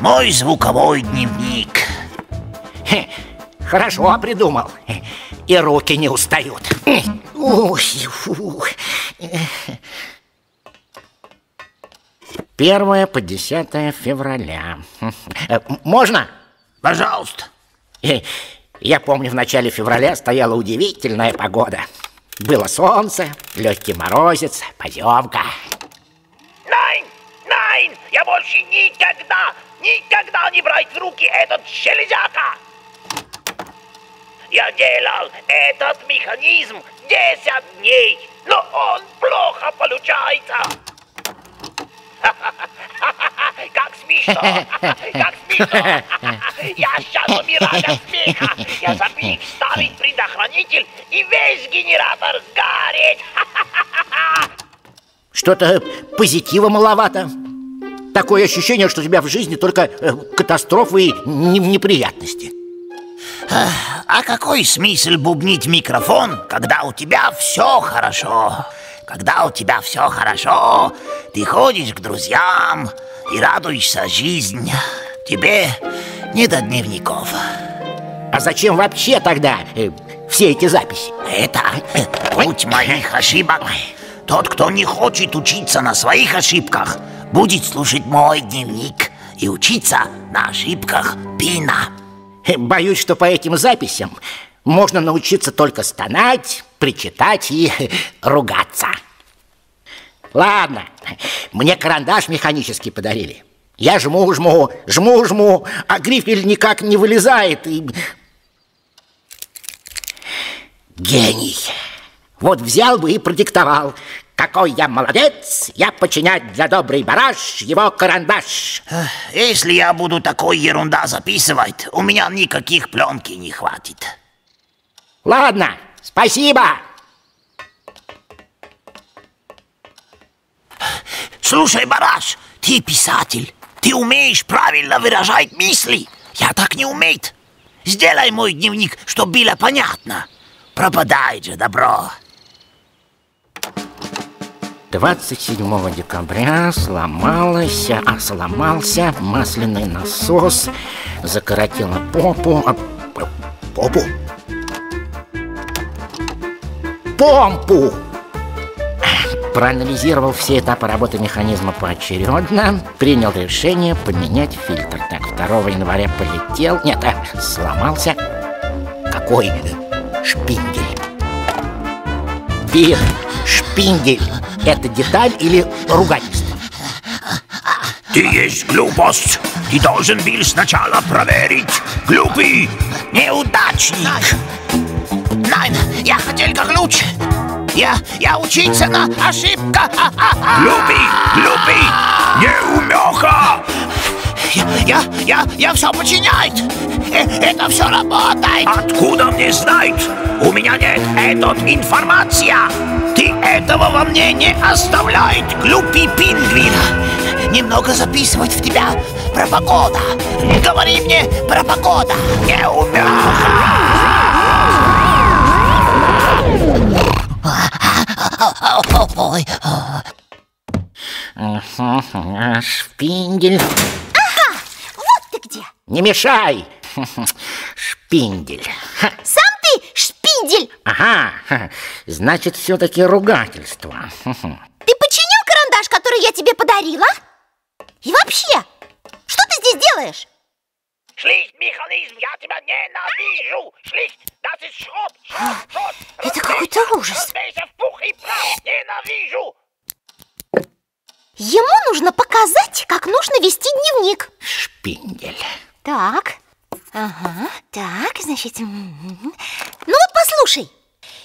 мой звуковой дневник. Хорошо придумал. И руки не устают. Первое по десятое февраля. Можно? Пожалуйста. Я помню, в начале февраля стояла удивительная погода. Было солнце, легкий морозец, поземка. Найн! Найн! Я больше никогда, никогда не брать в руки этот железяка! Я делал этот механизм десять дней, но он плохо получается. Как смешно! Как смешно! Я сейчас умираю от смеха! Я забыл вставить предохранитель, и весь генератор сгорит! Что-то позитива маловато. Такое ощущение, что у тебя в жизни только катастрофы и неприятности. А какой смысл бубнить микрофон, когда у тебя все хорошо? Когда у тебя все хорошо, ты ходишь к друзьям и радуешься жизни. Тебе не до дневников. А зачем вообще тогда э, все эти записи? Это путь моих ошибок. Тот, кто не хочет учиться на своих ошибках, будет слушать мой дневник и учиться на ошибках Пина. Боюсь, что по этим записям можно научиться только стонать, причитать и ругаться. Ладно, мне карандаш механический подарили. Я жму, жму, жму, жму, а грифель никак не вылезает. И... Гений. Вот взял бы и продиктовал. Какой я молодец, я починять для добрый бараш его карандаш. Если я буду такой ерунда записывать, у меня никаких пленки не хватит. Ладно, спасибо. Слушай, Бараш, ты писатель. Ты умеешь правильно выражать мысли. Я так не умею. Сделай мой дневник, чтобы было понятно. Пропадает же добро. двадцать седьмого декабря сломалась, а сломался масляный насос. Закоротила попу. А, попу? Помпу! Проанализировал все этапы работы механизма поочередно, принял решение поменять фильтр. Так, второго января полетел, нет, а, сломался. Какой шпиндель? Бир, шпиндель, это деталь или ругательство? Ты есть глупость, ты должен был сначала проверить. Глупый неудачник. Найн, я хотел как лучше. Я, я учиться на ошибках. Глупый, глупый, неумеха. Я, я, я, я все починяю. Это все работает. Откуда мне знать? У меня нет этой информации. Ты этого во мне не оставляет, глупый пингвин. Немного записывать в тебя про погоду. Говори мне про погоду. Неумеха. Шпиндель. Ага, вот ты где. Не мешай. Шпиндель. Сам ты Ага, значит, все-таки ругательство. Ты починил карандаш, который я тебе подарила? И вообще, что ты здесь делаешь? Шлись, механизм, я тебя ненавижу! Шлись, das ist Schrott, Schrott, Schrott! Это какой-то ужас! Ненавижу! Ему нужно показать, как нужно вести дневник. Шпиндель. Так, ага, так, значит... Ну вот послушай.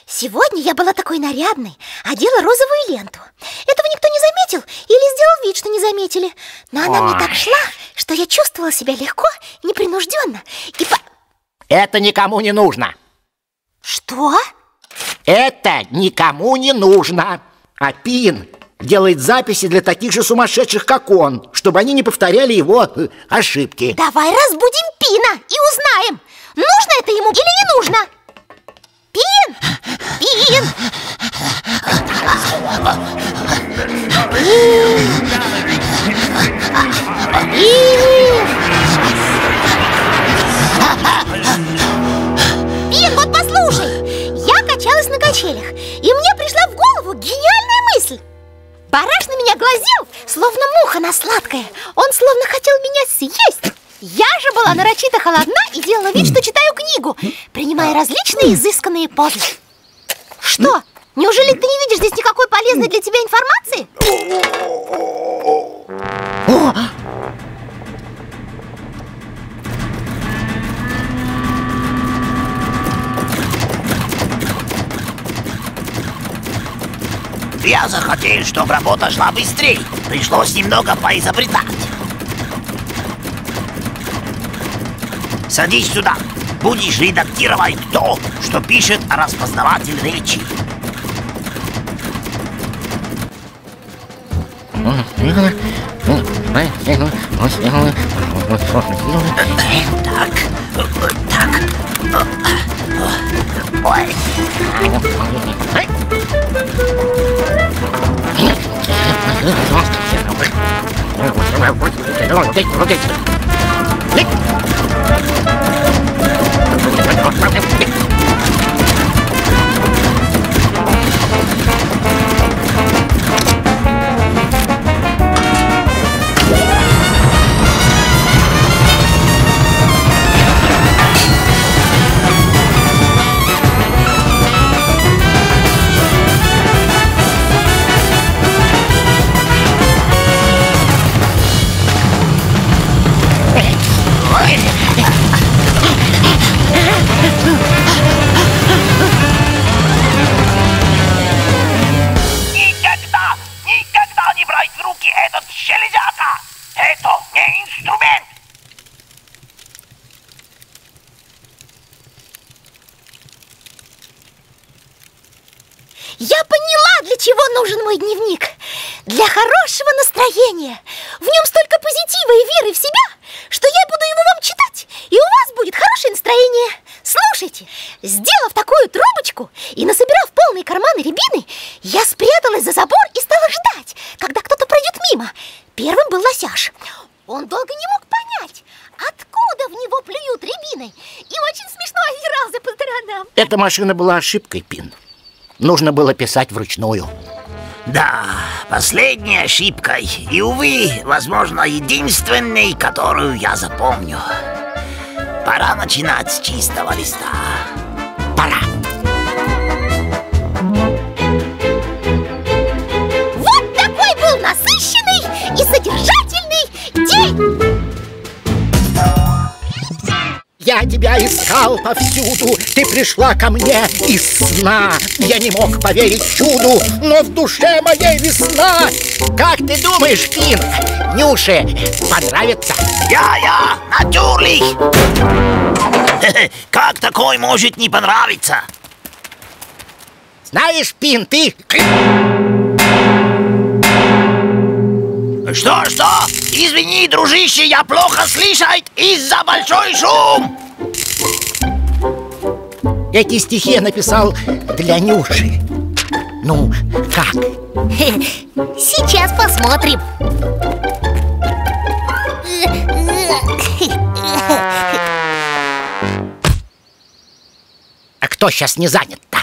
Сегодня я была такой нарядной, одела розовую ленту. Этого никто не заметил или сделал вид, что не заметили. Но она Ой. мне так шла, что я чувствовала себя легко, непринужденно и по... Это никому не нужно. Что? Это никому не нужно. А Пин делает записи для таких же сумасшедших, как он, чтобы они не повторяли его ошибки. Давай разбудим Пина и узнаем, нужно это ему или не нужно. Пин! Пин! Пин! Пин, вот послушай! Я качалась на качелях, и мне пришла в голову гениальная мысль. Бараш на меня глазел, словно муха на сладкое. Он словно хотел меня съесть. Я же была нарочито холодна и делала вид, что читаю книгу, принимая различные изысканные позы. Что? Неужели ты не видишь здесь никакой полезной для тебя информации? О! Я захотел, чтобы работа шла быстрее. Пришлось немного поизобретать. Садись сюда. Будешь редактировать то, что пишет распознаватель речи. Так, так. Ой. Эта машина была ошибкой, Пин. Нужно было писать вручную. Да, последней ошибкой. И, увы, возможно, единственной, которую я запомню. Пора начинать с чистого листа. Пора. Вот такой был насыщенный и содержательный день. Я тебя искал повсюду, ты пришла ко мне из сна. Я не мог поверить чуду, но в душе моей весна. Как ты думаешь, Пин, Нюше понравится? Я-я, натюрлих! Как такой может не понравиться? Знаешь, Пин, ты... Что, что? Извини, дружище, я плохо слышать из-за большой шум. Эти стихи я написал для Нюши. Ну, как? Сейчас посмотрим. А кто сейчас не занят-то?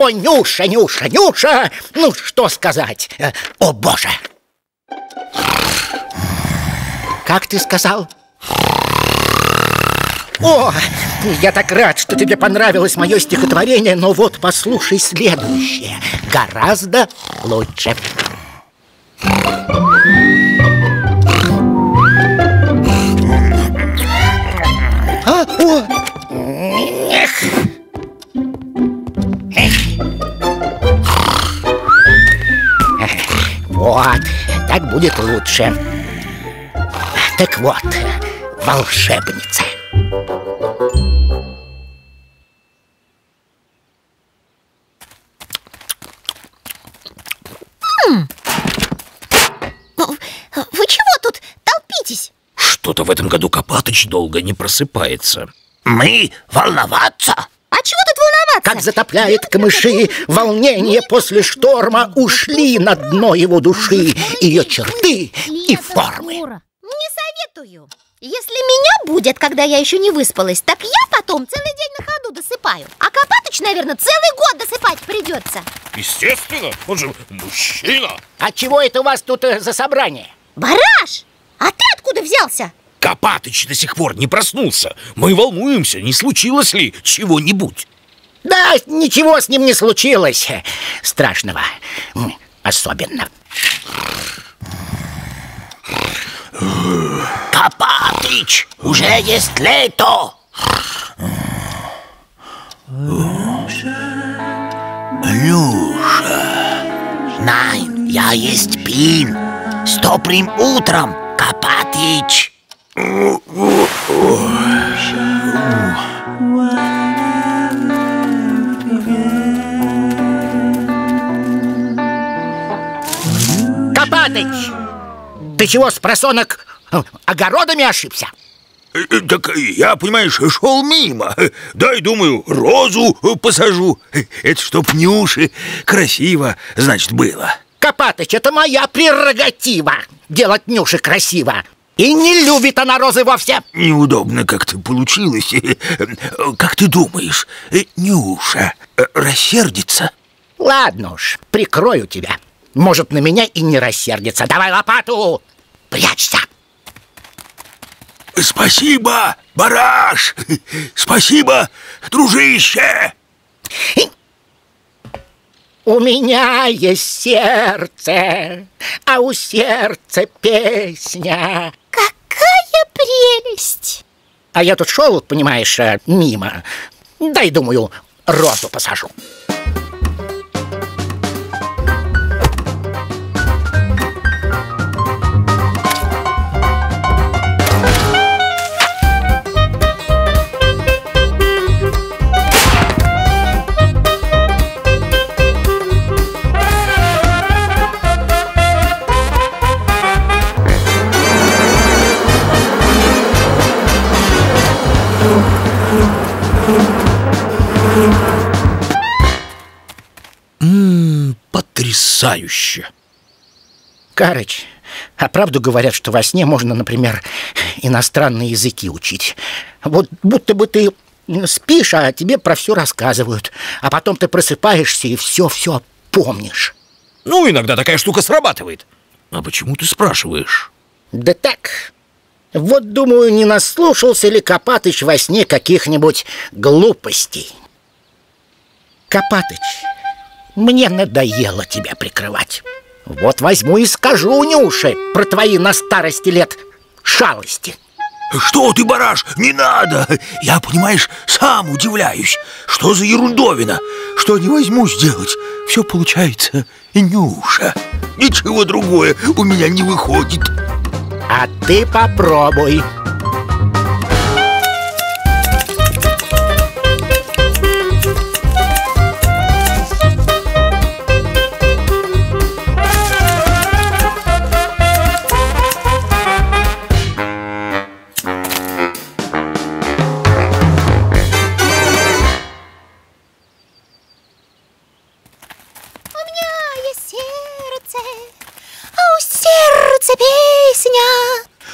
О, Нюша, Нюша, Нюша! Ну, что сказать? О, Боже! Как ты сказал? О, я так рад, что тебе понравилось мое стихотворение, но вот послушай следующее. Гораздо лучше. А, о! Эх. Эх. Вот, так будет лучше. Так вот, волшебница. Вы чего тут толпитесь? Что-то в этом году Копатыч долго не просыпается. Мы волноваться? А чего тут волноваться? Как затопляет камыши волнение после шторма, ушли на дно его души ее черты и формы. Не советую. Если меня будет, когда я еще не выспалась, так я потом целый день на ходу досыпаю. А Копатыч, наверное, целый год досыпать придется. Естественно, он же мужчина. А чего это у вас тут э, за собрание? Бараш, а ты откуда взялся? Копатыч до сих пор не проснулся. Мы волнуемся, не случилось ли чего-нибудь. Да, ничего с ним не случилось страшного, особенно. Копатыч, уже есть лето. Нюша. Найн, я есть пин. Стоприм утром, Копатыч. Копатыч, ты чего с просонок огородами ошибся? Так я, понимаешь, шел мимо. Дай, думаю, розу посажу. Это чтоб Нюше красиво, значит, было. Копатыч, это моя прерогатива — делать Нюше красиво. И не любит она розы вовсе. Неудобно как-то получилось. Как ты думаешь, Нюша рассердится? Ладно уж, прикрою тебя. Может, на меня и не рассердится. Давай лопату, прячься. Спасибо, Бараш! Спасибо, дружище! У меня есть сердце, а у сердца песня. Какая прелесть! А я тут шел, понимаешь, мимо. Дай, думаю, розу посажу. Потрясающе! Карыч, а правду говорят, что во сне можно, например, иностранные языки учить? Вот будто бы ты спишь, а тебе про все рассказывают. А потом ты просыпаешься и все-все помнишь. Ну, иногда такая штука срабатывает. А почему ты спрашиваешь? Да так, вот думаю, не наслушался ли Копатыч во сне каких-нибудь глупостей. Копатыч, мне надоело тебя прикрывать. Вот возьму и скажу Нюше про твои на старости лет шалости. Что ты, Бараш, не надо. Я, понимаешь, сам удивляюсь. Что за ерундовина? Что не возьму сделать, все получается Нюша. Ничего другое у меня не выходит. А ты попробуй.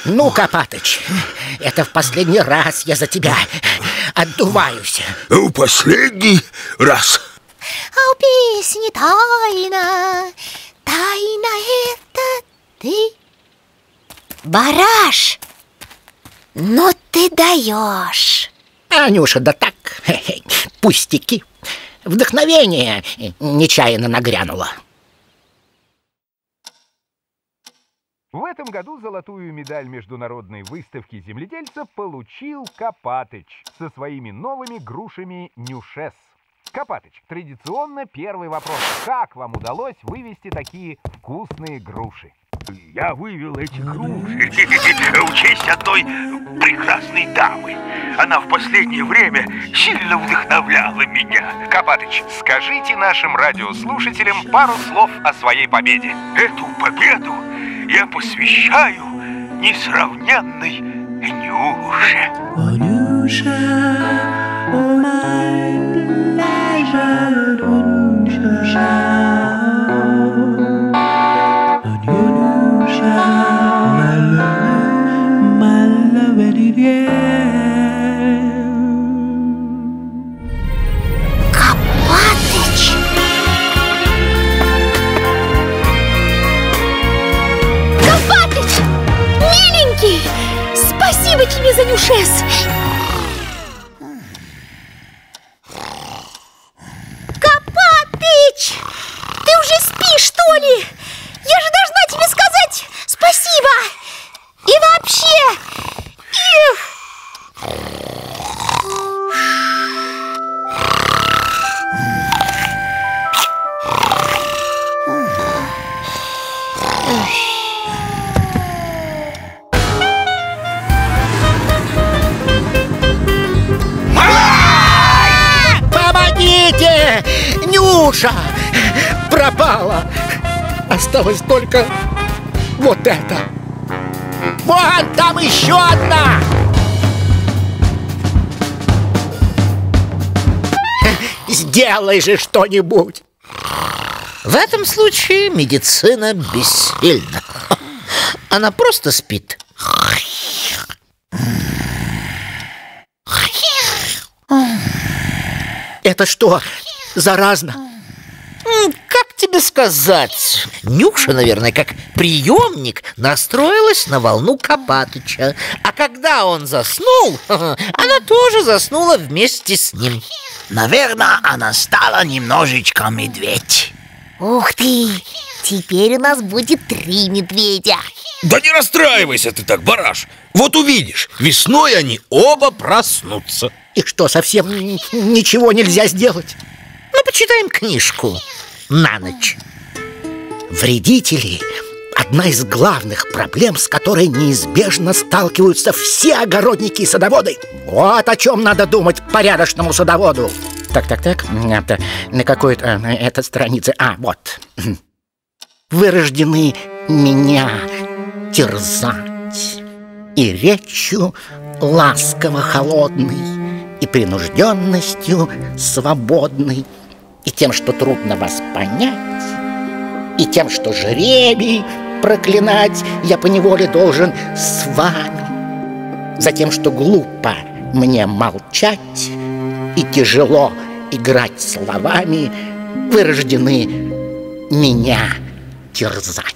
Ну, Копатыч, это в последний раз я за тебя отдуваюсь. В последний раз? а у песни тайна, тайна это ты. Бараш, ну ты даешь. А, Нюша, да так, хе-хе, пустяки. Вдохновение нечаянно нагрянуло. В этом году золотую медаль международной выставки земледельца получил Копатыч со своими новыми грушами Нюшес. Копатыч, традиционно первый вопрос. Как вам удалось вывести такие вкусные груши? Я вывел эти груши в честь одной прекрасной дамы. Она в последнее время сильно вдохновляла меня. Копатыч, скажите нашим радиослушателям пару слов о своей победе. Эту победу я посвящаю несравненной Нюше. О, Нюша, о, мой pleasure, Нюша. Спасибо тебе за Нюшес! Копатыч! Ты уже спишь, что ли? Я же должна тебе сказать спасибо! И вообще... Нюша пропала. Осталось только вот это. Вон там еще одна. Сделай же что-нибудь. В этом случае медицина бессильна. Она просто спит. Это что? Заразно. Как тебе сказать? Нюша, наверное, как приемник настроилась на волну Копатыча. А когда он заснул, она тоже заснула вместе с ним. Наверное, она стала немножечко медведь. Ух ты! Теперь у нас будет три медведя. Да не расстраивайся ты так, Бараш. Вот увидишь, весной они оба проснутся. И что, совсем ничего нельзя сделать? Ну, почитаем книжку на ночь. Вредители – одна из главных проблем, с которой неизбежно сталкиваются все огородники и садоводы. Вот о чем надо думать порядочному садоводу. Так, так, так, это, на какой-то этой странице, а, вот. Вырождены меня терзать и речью ласково-холодной, и принужденностью свободной, и тем, что трудно вас понять, и тем, что жребий проклинать я поневоле должен с вами, за тем, что глупо мне молчать и тяжело играть словами, вырождены меня терзать.